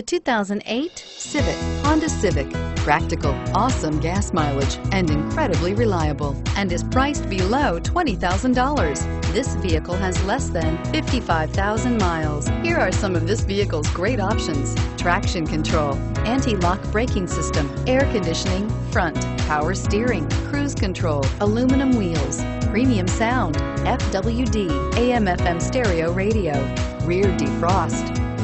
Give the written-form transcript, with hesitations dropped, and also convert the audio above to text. The 2008 Honda Civic. Practical, awesome gas mileage, and incredibly reliable, and is priced below $20,000. This vehicle has less than 55,000 miles. Here are some of this vehicle's great options: traction control, anti-lock braking system, air conditioning, front, power steering, cruise control, aluminum wheels, premium sound, FWD, AM/FM stereo radio, rear defrost.